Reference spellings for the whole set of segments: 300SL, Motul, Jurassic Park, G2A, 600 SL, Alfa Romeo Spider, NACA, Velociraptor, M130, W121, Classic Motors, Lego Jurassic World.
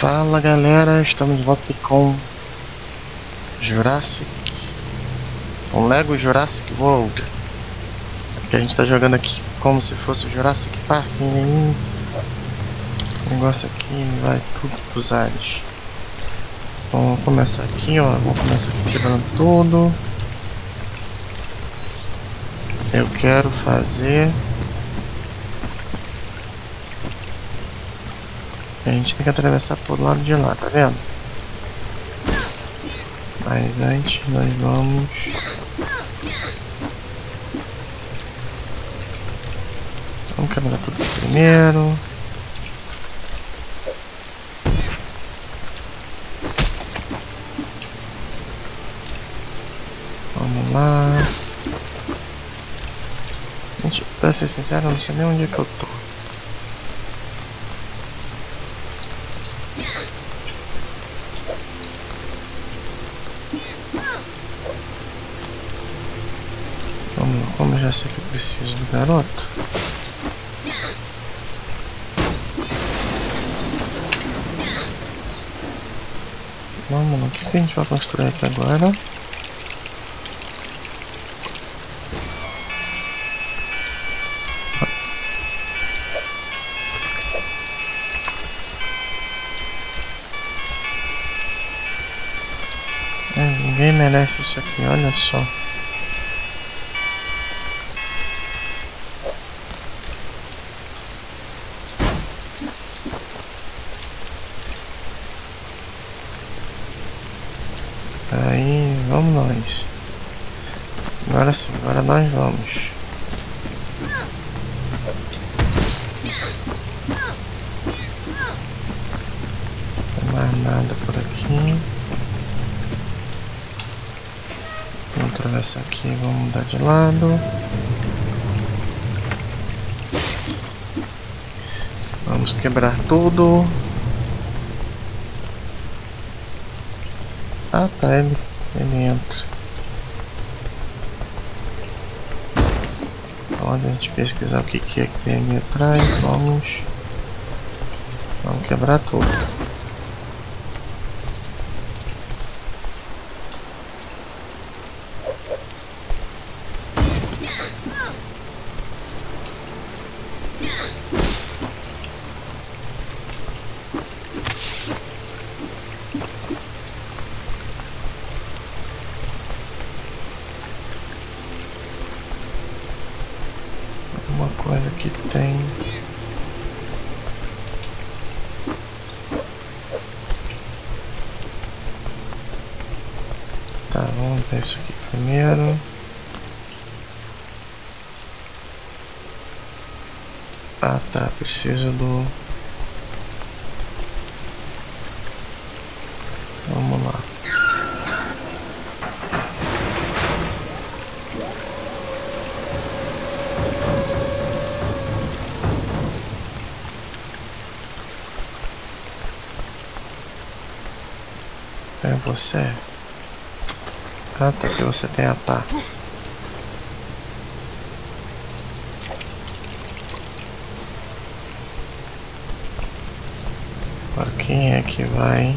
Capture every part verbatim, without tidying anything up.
Fala galera, estamos de volta aqui com Jurassic, com Lego Jurassic World. Porque a gente está jogando aqui como se fosse o Jurassic Park. Nenhum negócio aqui, vai tudo pros ares. Então vamos começar aqui, ó. Vamos começar aqui quebrando tudo. Eu quero fazer. A gente tem que atravessar por lado de lá, tá vendo? Mas antes nós vamos... Vamos quebrar tudo aqui primeiro. Vamos lá. Gente, pra ser sincero, eu não sei nem onde é que eu tô. Como eu já sei que eu preciso do garoto. Vamos lá, o que, que a gente vai construir aqui agora? Ah, ninguém merece isso aqui, olha só. Aí, vamos nós. Agora sim, agora nós vamos. Não tem mais nada por aqui. Vamos atravessar aqui, vamos mudar de lado. Vamos quebrar tudo. Ah tá, ele, ele entra. Onde a gente pesquisar o que, que é que tem ali atrás, vamos. Vamos quebrar tudo. Uma coisa que tem. Tá, vamos ver isso aqui primeiro. Ah tá, preciso do... Vamos lá. É você? Ah, tá, que você tem a pá. Agora quem é que vai?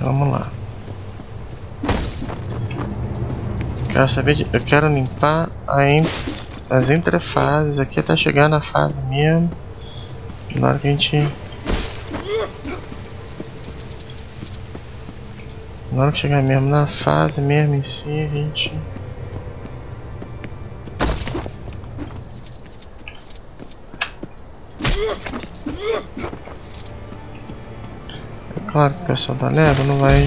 Vamos lá. Quero saber de, eu quero limpar a en, as entrefases aqui até chegar na fase mesmo. Na hora que a gente. Na hora que chegar mesmo na fase mesmo em si, a gente. É claro que o pessoal da Lego não vai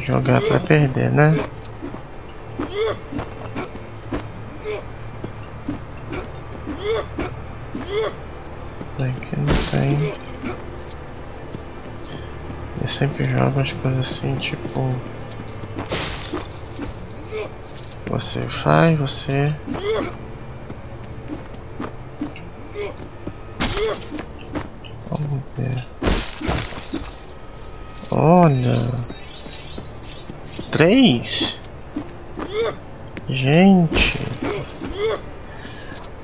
jogar pra perder, né? Aqui não tem. Eu sempre jogo as coisas assim, tipo... Você faz, você... Vamos ver... Olha. Três? Gente.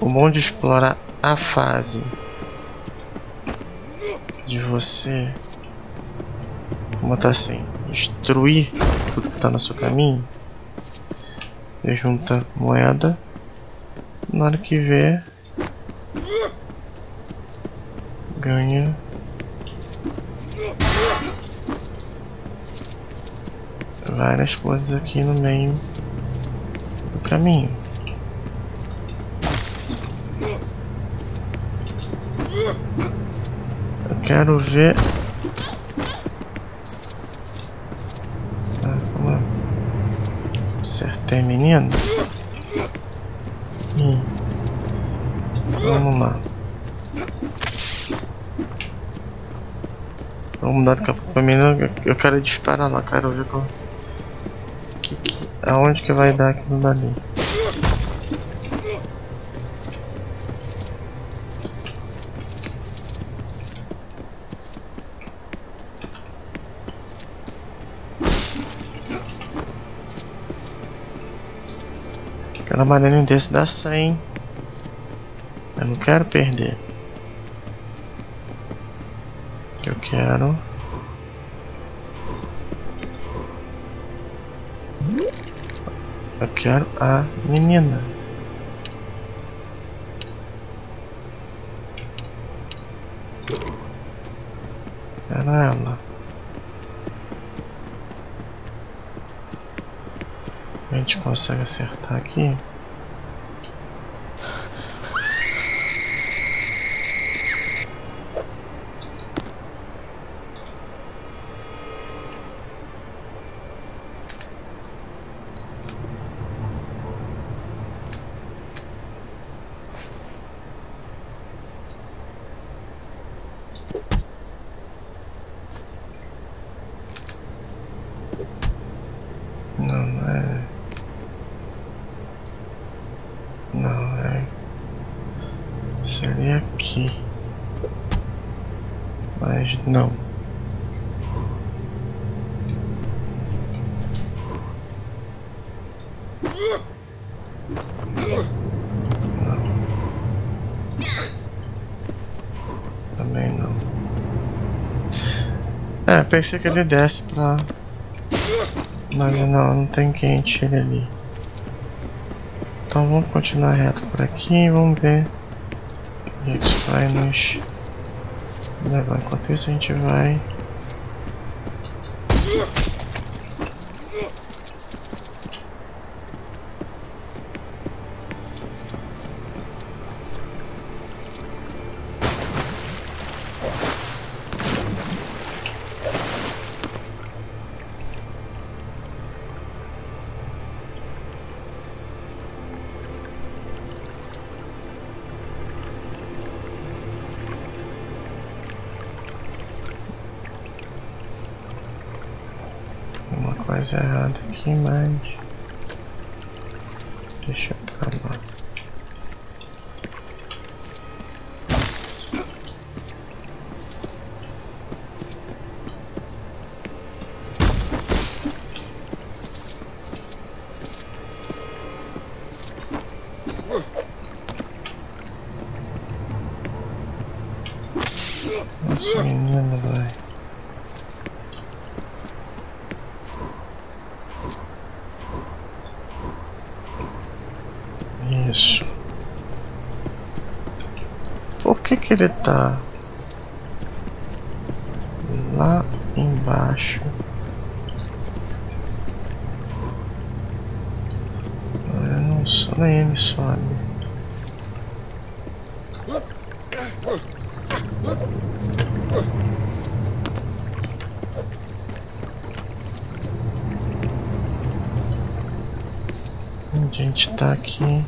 O mundo explora a fase de você. Vou botar assim. Destruir tudo que está no seu caminho. Você junta moeda. Na hora que vê, ganha. Várias coisas aqui no meio do caminho. Eu quero ver. Acertei, menino. Hum. Vamos lá. Vamos mudar de capa pra menino. Eu quero disparar lá, quero ver qual... que, que... aonde que vai dar aquilo dali. Cada maneirinho desse dá cem. Eu não quero perder. Eu quero. Eu quero a menina. Quero ela. A gente consegue acertar aqui. Não, não é. Não, é... seria aqui. Mas não. Não. Também não. É, pensei que ele desce pra... mas não, não tem quem tire ali. Então vamos continuar reto por aqui e vamos ver onde é que isso vai nos levar. Enquanto isso a gente vai... uma coisa errada aqui, mas deixa pra lá. Nossa, menina, vai. Isso. Por que que ele tá lá embaixo? Eu não sou, nem ele sobe. A gente tá aqui.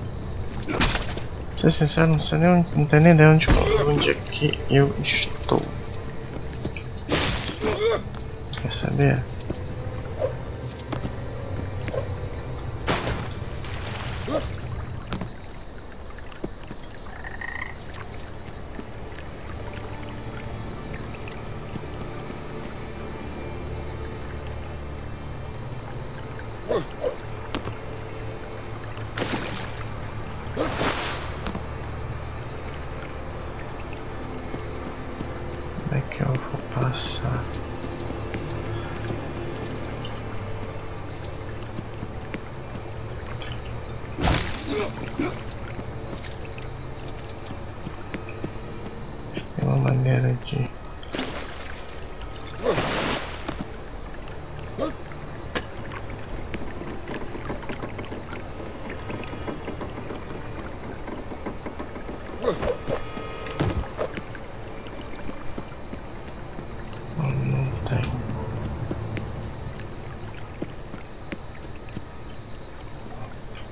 Pra ser sincero, não sei nem onde, não tenho nem ideia onde, onde é que eu estou. Quer saber? Como é que eu vou passar? Tem uma maneira de...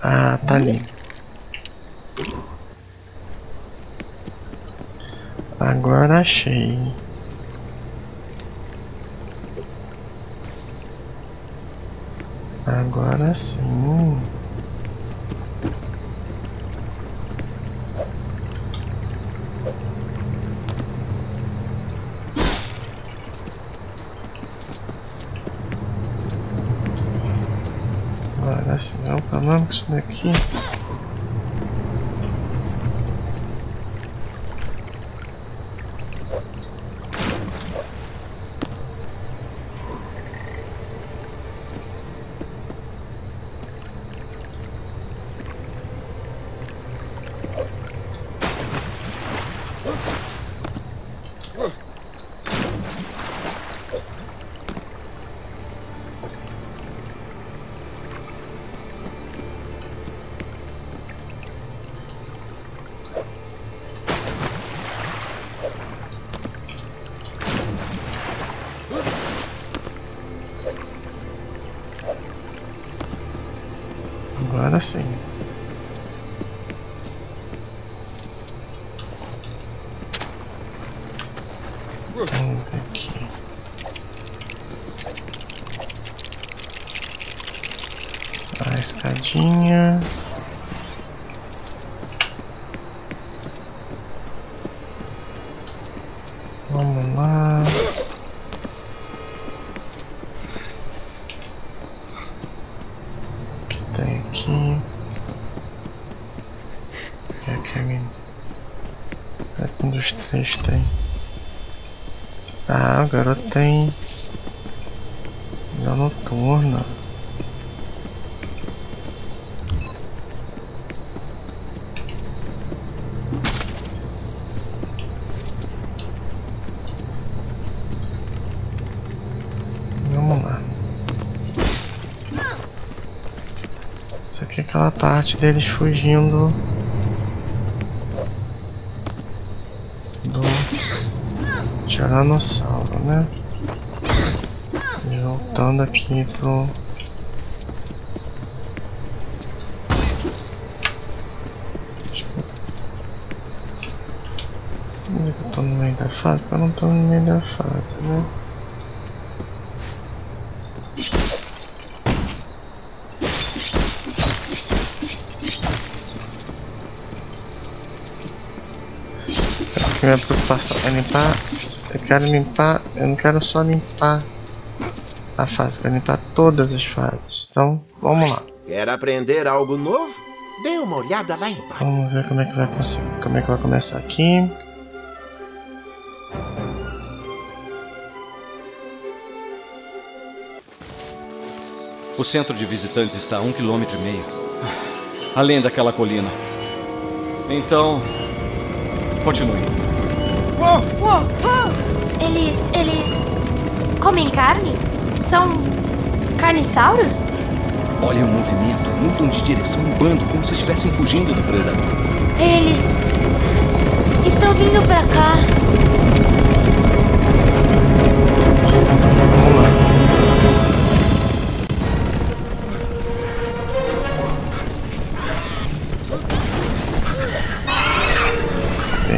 Ah, tá ali. Agora achei. Agora sim. Agora sim, não é um problema com isso daqui. Agora sim. Vamos ver aqui. A escadinha. Vamos lá. Aqui, é que é um dos três tem. Ah, o garoto tem visão noturna. Isso aqui é aquela parte deles fugindo do Tiranossauro, né? E voltando aqui pro... Quer dizer que eu tô no meio da fase? Porque eu não tô no meio da fase, né? Minha preocupação é limpar. Eu quero limpar. Eu não quero só limpar a fase, eu quero limpar todas as fases. Então, vamos lá. Quer aprender algo novo? Dê uma olhada lá embaixo. Vamos ver como é que vai conseguir. Como é que vai começar aqui? O centro de visitantes está a um quilômetro e meio, além daquela colina. Então, continue. Uou, uou, uou. Eles, eles comem carne? São carnissauros? Olha o movimento, mudam de direção em bando, como se estivessem fugindo do predador. Eles estão vindo pra cá. Vamos lá.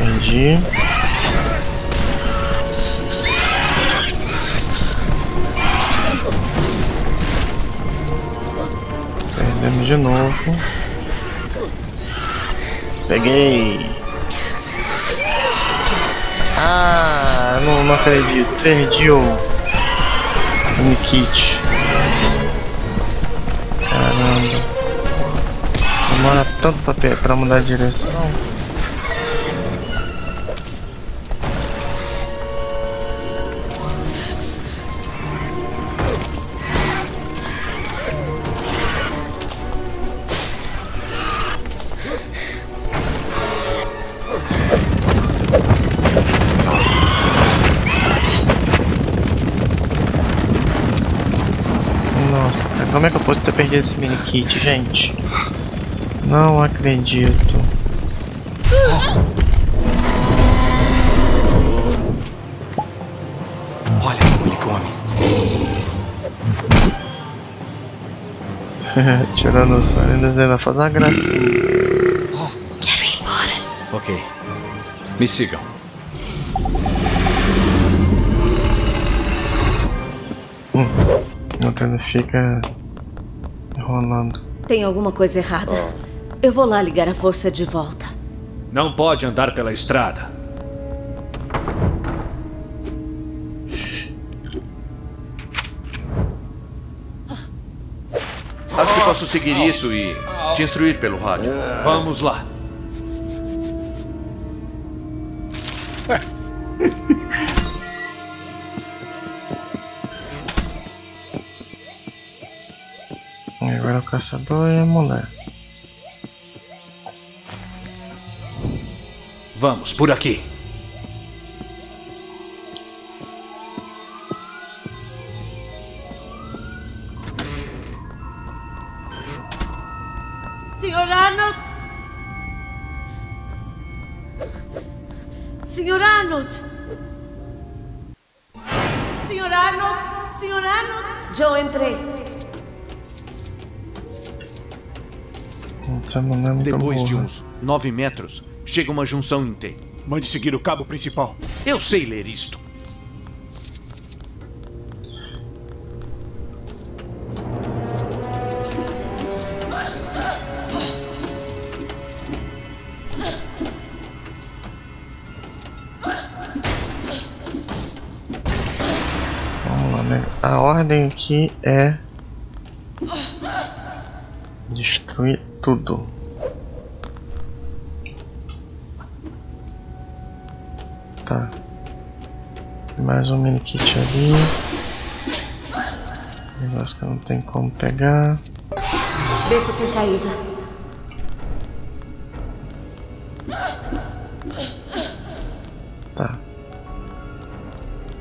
Entendi. De novo. Peguei. Ah, não, não acredito. Perdi o mini kit. Caramba. Demora tanto pra, pe pra mudar de direção. Como é que eu posso ter perdido esse mini kit, gente? Não acredito. Olha como ele come. Tirando o sonho, ainda faz uma gracinha. Oh, quero ir embora. Ok. Me sigam. Hum. Não fica... rolando. Tem alguma coisa errada. Oh. Eu vou lá ligar a força de volta. Não pode andar pela estrada. Acho que posso seguir isso e te instruir pelo rádio. Vamos lá. Agora o caçador e a mulher. Vamos, por aqui. Senhor Arnold! Senhor Arnold! Senhor Arnold! Senhor Arnold! Joe, entrei. Depois de uns nove metros, chega uma junção inteira. Mande seguir o cabo principal. Eu sei ler isto. Vamos lá, né? A ordem aqui é... destruir... tudo. Tá. Mais um mini kit ali. Negócio que não tem como pegar. Beco sem saída. Tá.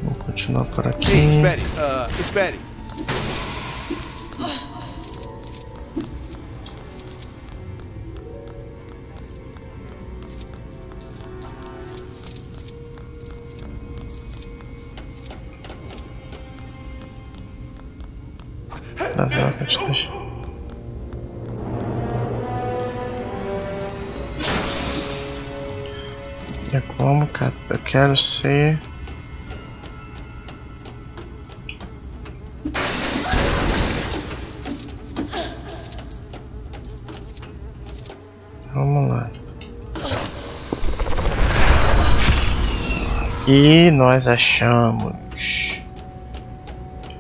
Vamos continuar por aqui. Sim, espere, uh, espere. Das Arcas. É como que eu quero ser. Vamos lá. E nós achamos.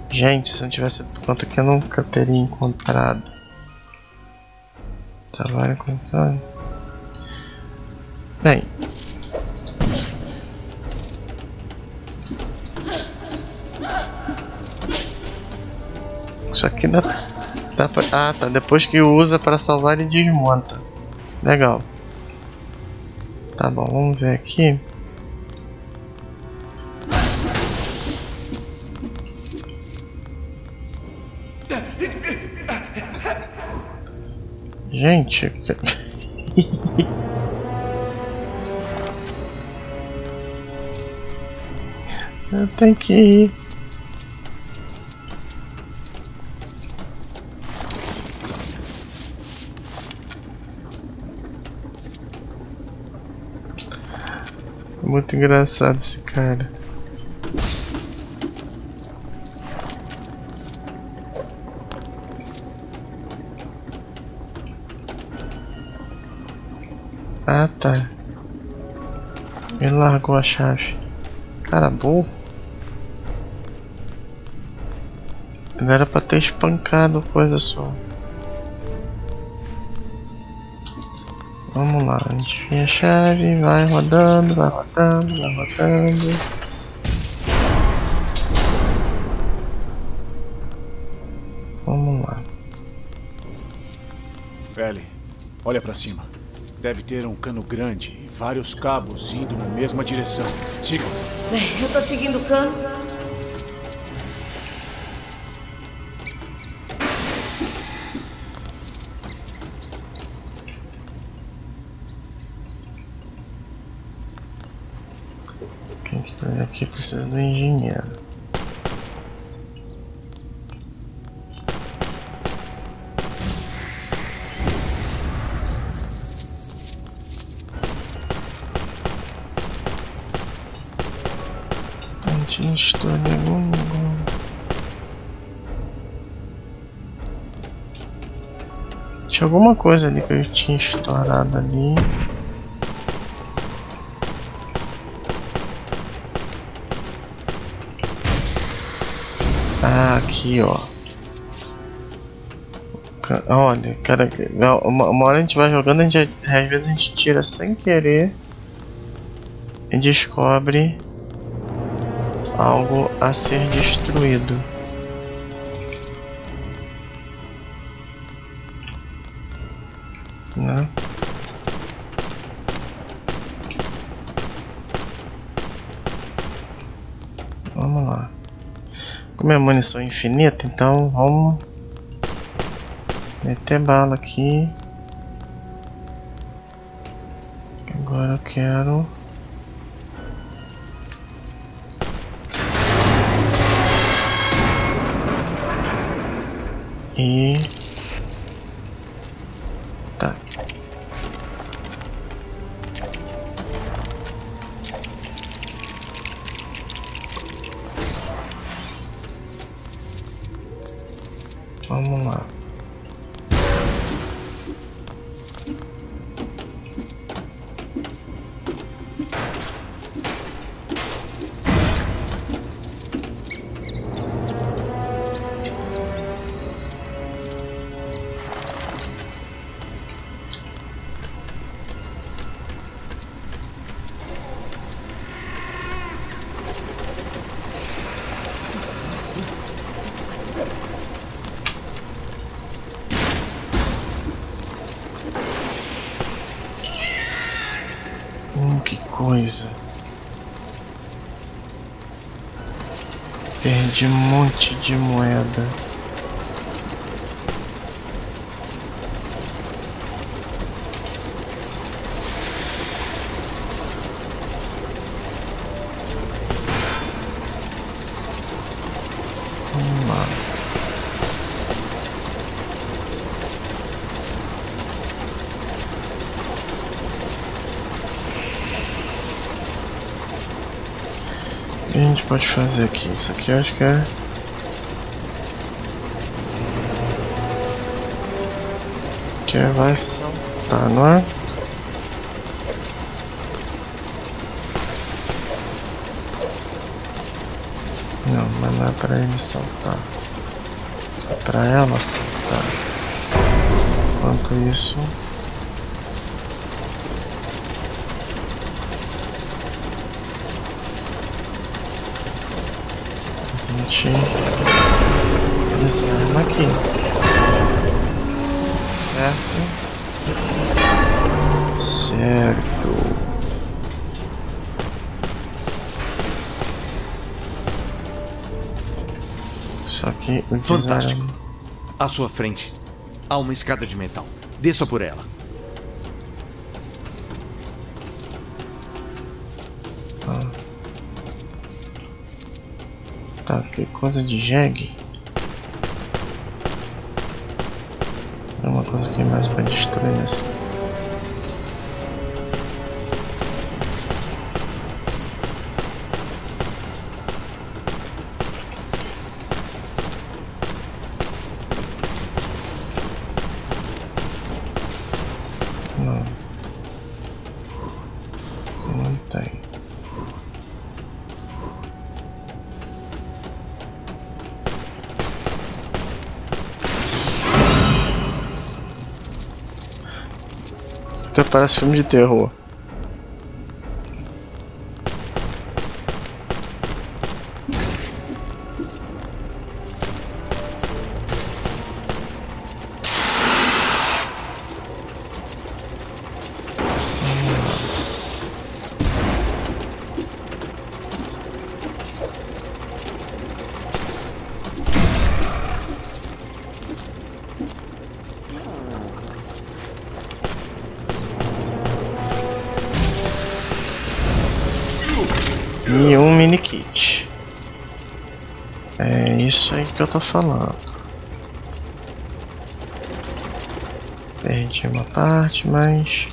Gente, se não tivesse quanto que eu nunca teria encontrado. Salário encontrado. Bem. Isso aqui dá, dá pra... Ah, tá. Depois que usa para salvar ele desmonta. Legal. Tá bom, vamos ver aqui. Gente, eu tenho que ir. Muito engraçado esse cara. Ah, tá. Ele largou a chave. Cara, burro. Não era pra ter espancado coisa só. Vamos lá, a gente tem a chave, vai rodando, vai rodando, vai rodando. Vamos lá. Feli, olha pra cima. Deve ter um cano grande e vários cabos indo na mesma direção. Siga. Bem, eu tô seguindo o cano. Quem está aqui precisa do engenheiro. Что не могу. Tinha alguma coisa ali que eu tinha estourado ali. Ah, aqui ó. Olha, cara, uma, uma hora a gente vai jogando, a gente, às vezes a gente tira sem querer e descobre algo a ser destruído. Né? Vamos lá. Como é munição infinita, então vamos meter bala aqui. Agora eu quero... E... Tá. Vamos lá. Perdi um monte de moeda. Vamos lá. O que a gente pode fazer aqui? Isso aqui eu acho que é... Que vai saltar, não é? Não, mas não é pra ele saltar. É pra ela saltar. Enquanto isso... A gente desarma aqui, certo? Certo. Só que o desarma... Fantástico. À sua frente, há uma escada de metal. Desça por ela. Ah. Tá, que coisa de jegue. É uma coisa que mais pra destruir nessa. Não. Não tem. Até parece filme de terror. E um mini kit. É isso aí que eu tô falando. Perdi uma parte, mas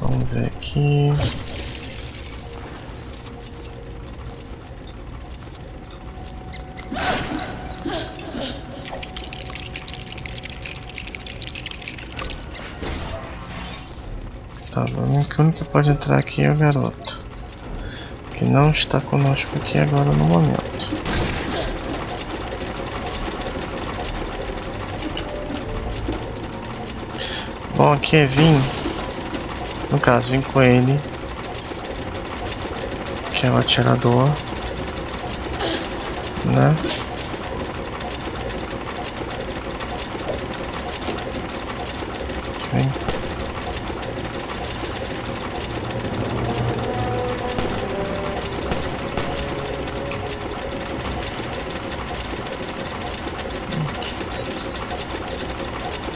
vamos ver aqui. Tá bom, que o único que pode entrar aqui é o garoto, que não está conosco aqui agora no momento. Bom, aqui é vim, no caso, vim com ele, que é o atirador, né? Vem.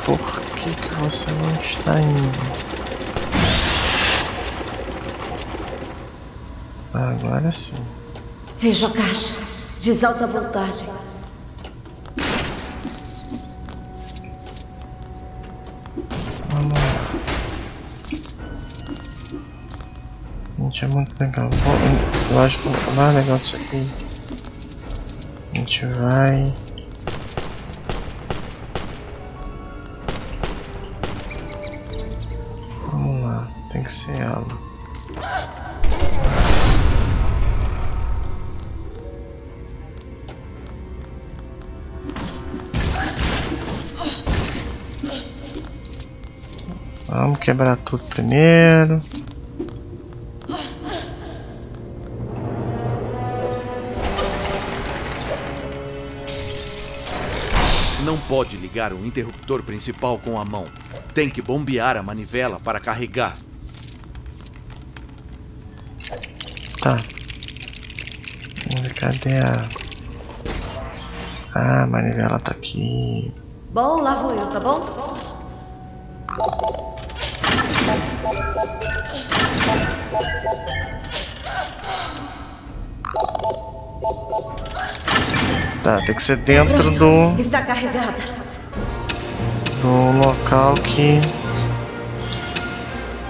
Por que que você não está indo? Agora sim. Vejo a caixa. Diz alta voltagem. Vamos lá. Gente, é muito legal. Vou, lógico, o mais legal disso aqui. A gente vai... Tem que ser ela. Vamos quebrar tudo primeiro. Não pode ligar o interruptor principal com a mão. Tem que bombear a manivela para carregar. Tá. Cadê a... Ah, a manivela tá aqui. Bom, lá vou eu, tá bom? Tá, tem que ser dentro do... Está carregada. Do local que...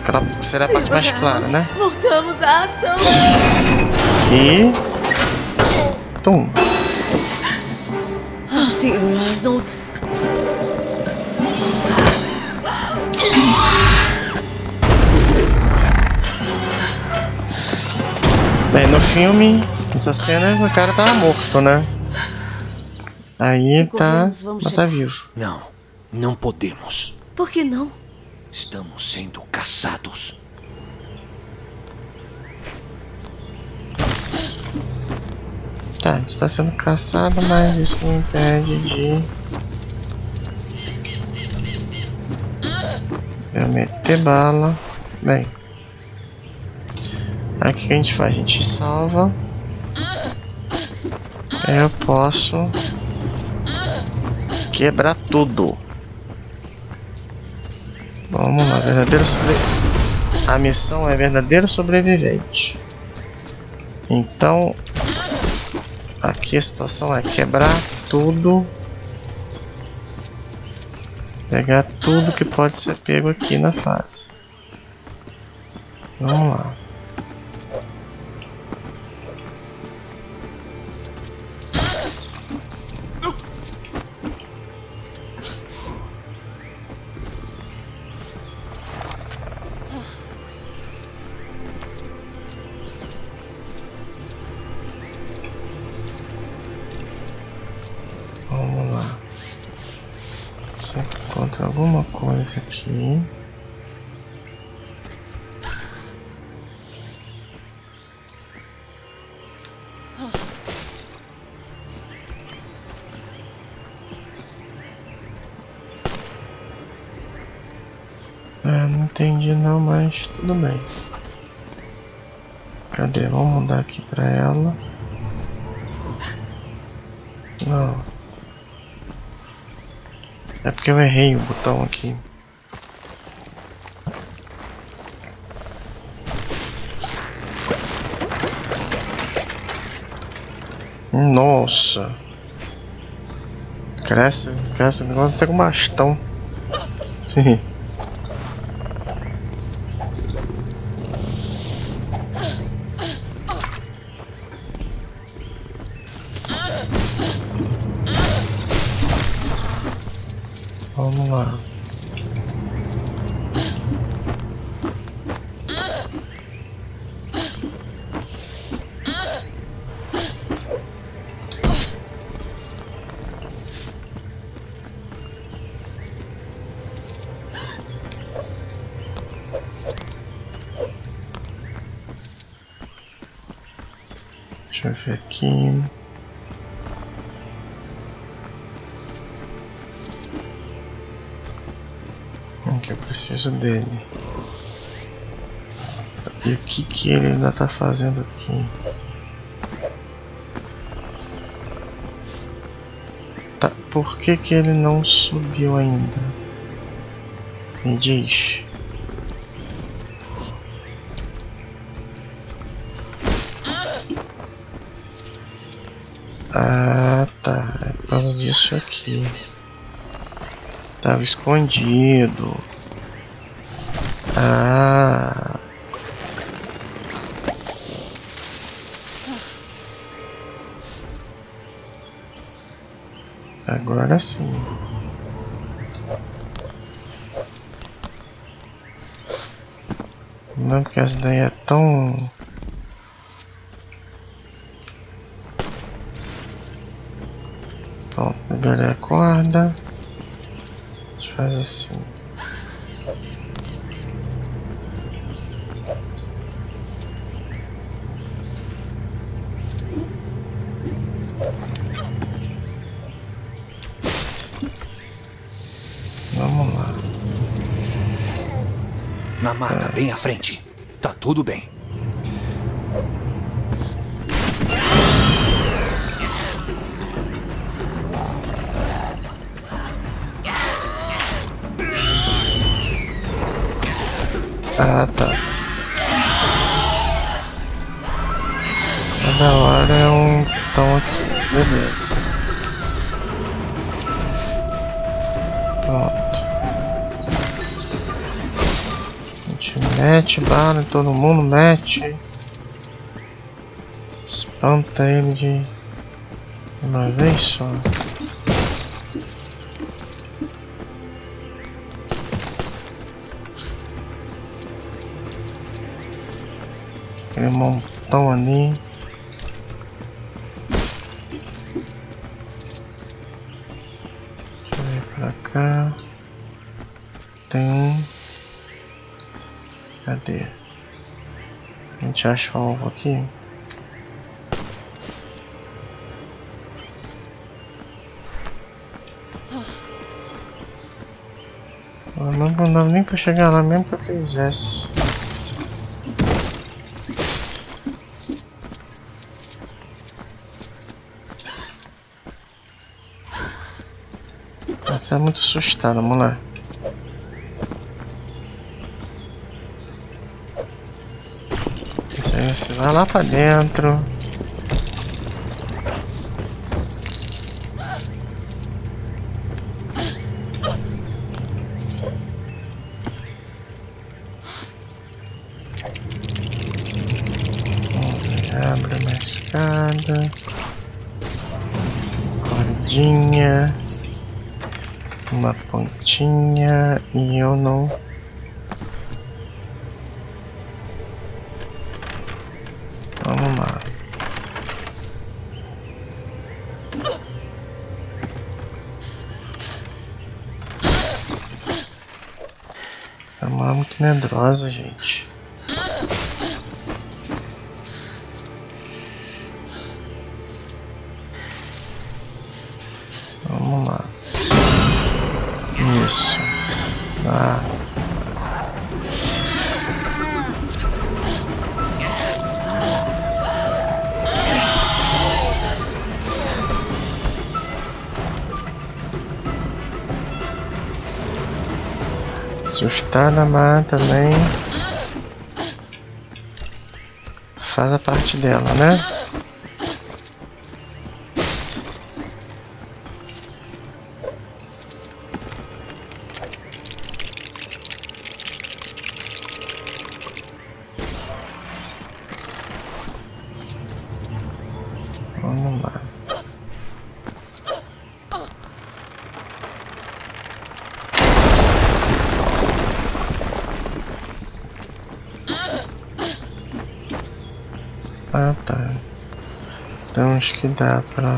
Aquela será a parte mais clara, né? Voltamos à ação! E... Tum! Ah, senhor Arnold! Bem, no filme, essa cena, o cara tava morto, né? Aí tá... Mas tá vivo. Não, não podemos. Por que não? Estamos sendo caçados. Tá, está sendo caçado, mas isso não impede de eu meter bala. Bem, aqui que a gente faz, a gente salva. Eu posso quebrar tudo. Vamos lá, verdadeiro sobre... A missão é verdadeiro sobrevivente. Então, aqui a situação é quebrar tudo. Pegar tudo que pode ser pego aqui na fase. Vamos lá. Vamos lá. Se eu encontro alguma coisa aqui. entendi não, mas tudo bem. Cadê? Vamos mudar aqui pra ela. Não. É porque eu errei o botão aqui. Nossa. Cresce, cresce o negócio até com bastão. Sim. Vamos lá. Deixa eu ver aqui. Que eu preciso dele. E o que que ele ainda tá fazendo aqui? Tá, por que que ele não subiu ainda? Me diz. Ah, tá. É por causa disso aqui. Tava escondido. Ah. Agora sim. Não, porque essa daí é tão... Pronto, agora é a corda. Faz assim. Vamos lá. Na mata, é. Bem à frente. Tá tudo bem. Ah, tá. Cada hora é um tom aqui. Beleza. Pronto. A gente mete bala em todo mundo, mete. Espanta ele de uma vez só. Aquele montão ali. Deixa eu ir pra cá. Tem um. Cadê? Se a gente acha o alvo aqui. Eu não dava nem pra chegar lá mesmo que eu quisesse. Você é muito assustado, vamos lá. Isso aí, você vai lá pra dentro. Abre uma escada. Cordinha. Uma pontinha e eu não. Vamos lá. É uma muito medrosa, gente. Vamos lá. Isso. Ah. Assustar na mata também. Faz a parte dela, né? Vamos lá. Ah, tá. Então acho que dá pra...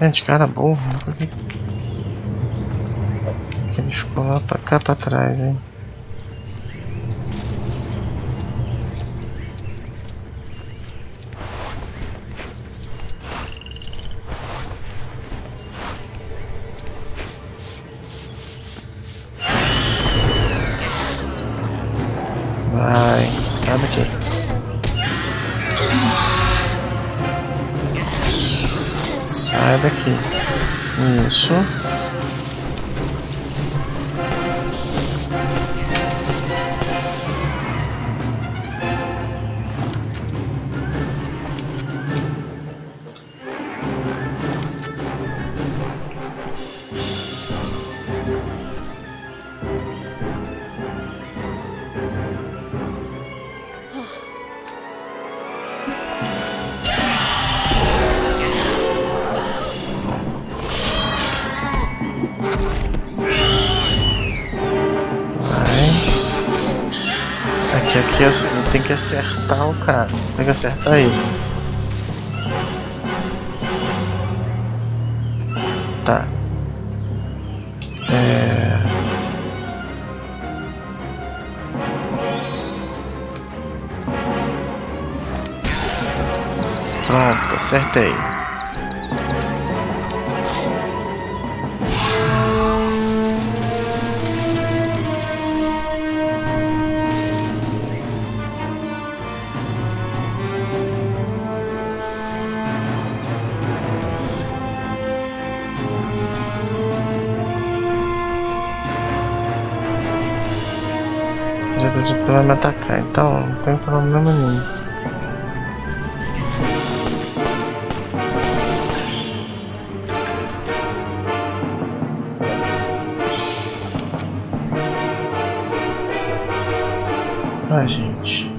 Gente, cara burro, por que... Por que ele ficou lá pra cá pra trás, hein? Vai, sai daqui. Sai daqui. Isso. Aqui, aqui eu tenho que acertar o cara, tem que acertar ele. Tá. É... Pronto, acertei. Vai me atacar, então não tem problema nenhum. Ah, gente.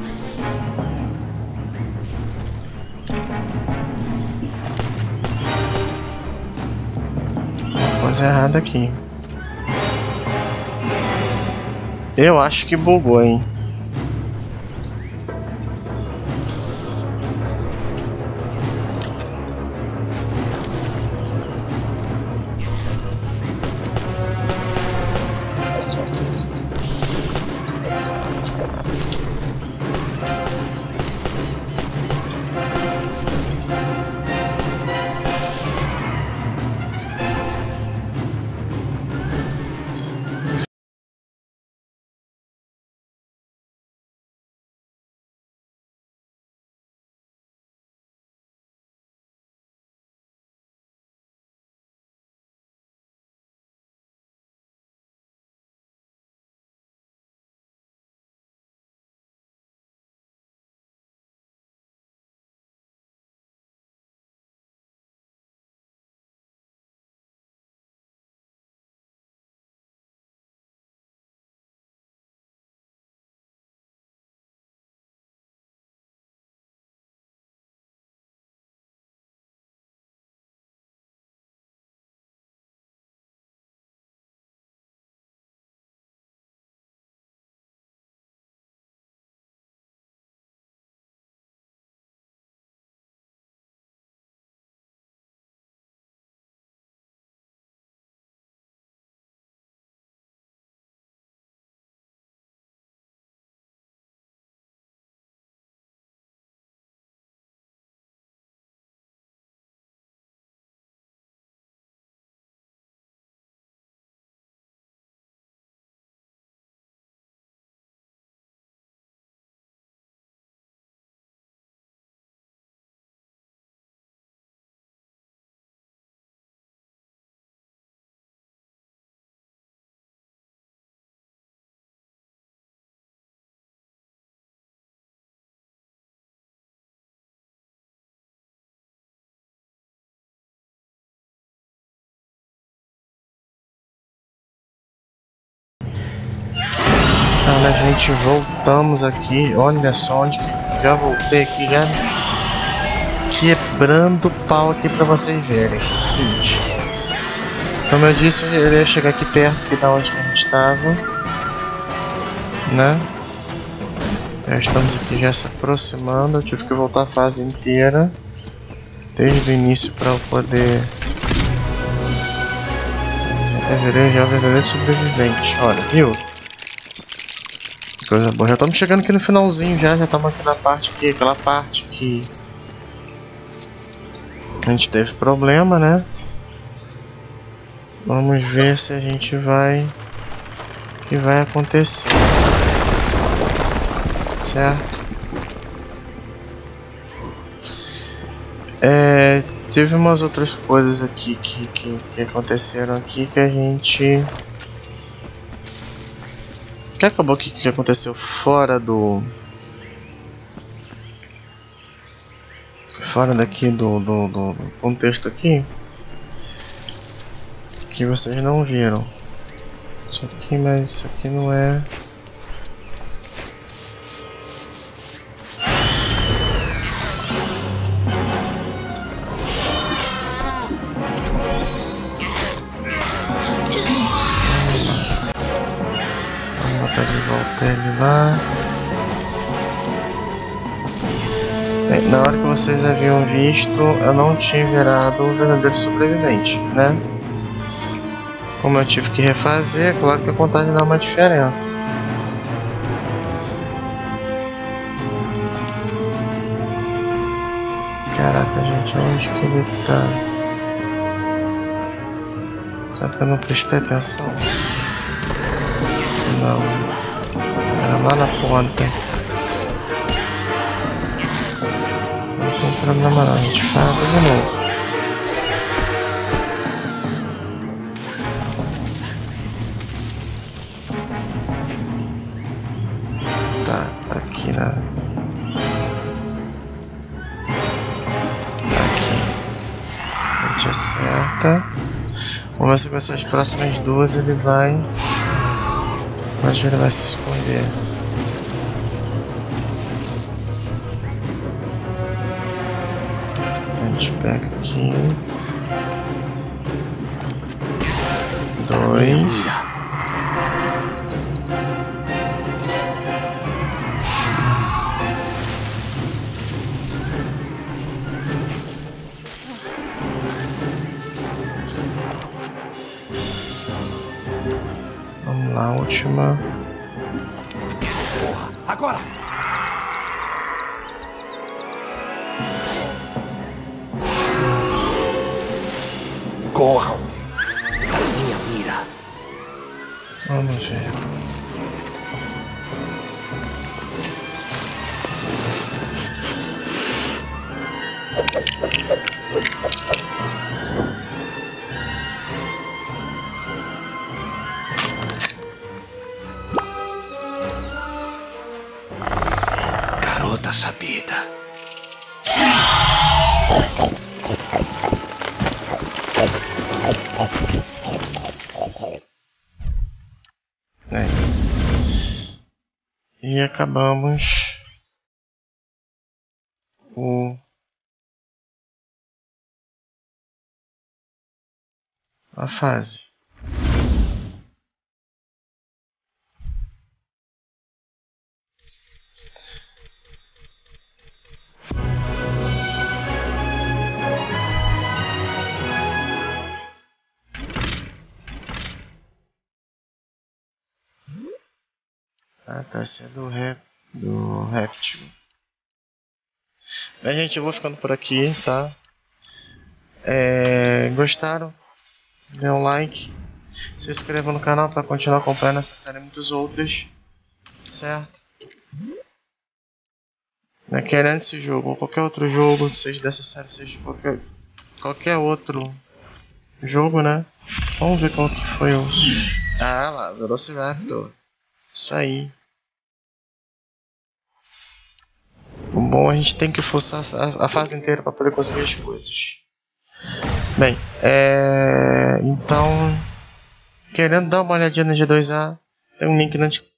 Uma coisa errada aqui. Eu acho que bugou, hein? Olha, gente, voltamos aqui. Olha só onde já voltei aqui, já quebrando o pau aqui pra vocês verem. Seguinte, como eu disse, eu ia chegar aqui perto aqui da onde a gente estava, né? Já estamos aqui já se aproximando. Eu tive que voltar a fase inteira desde o início para eu poder. Até virei já o verdadeiro sobrevivente. Olha, viu? Coisa boa, já estamos chegando aqui no finalzinho, já já estamos aqui na parte que, aquela parte que a gente teve problema, né? Vamos ver se a gente vai, o que vai acontecer, certo? É, teve umas outras coisas aqui que, que, que aconteceram aqui que a gente... que acabou que, que aconteceu fora do fora daqui do, do, do contexto aqui que vocês não viram isso aqui, mas isso aqui não é lá. É, na hora que vocês haviam visto, eu não tinha virado o verdadeiro sobrevivente, né? Como eu tive que refazer, é claro que a contagem dá uma diferença. Caraca, gente, onde que ele tá? Será que eu não prestei atenção? Não. Era lá na ponta. Não tem problema não, a gente faz de novo. Tá, tá aqui na... Tá aqui. A gente acerta. Vamos ver se com essas próximas duas ele vai... Mas ele vai se esconder. A gente pega aqui. Dois. Na última. Agora. Corram da minha mira. Vamos ver. Sabida. É. E acabamos o a fase. Ah, tá sendo rep... do réptil. Bem, gente, eu vou ficando por aqui, tá? É... Gostaram? Dê um like. Se inscreva no canal para continuar acompanhando essa série e muitas outras. Certo? Não é querendo esse jogo ou qualquer outro jogo, seja dessa série, seja qualquer, qualquer outro jogo, né? Vamos ver qual que foi o... Ah, lá, Velociraptor. Isso aí. O bom, a gente tem que forçar a fase inteira para poder conseguir as coisas. Bem, é... então, querendo dar uma olhadinha no G dois A, tem um link na descrição.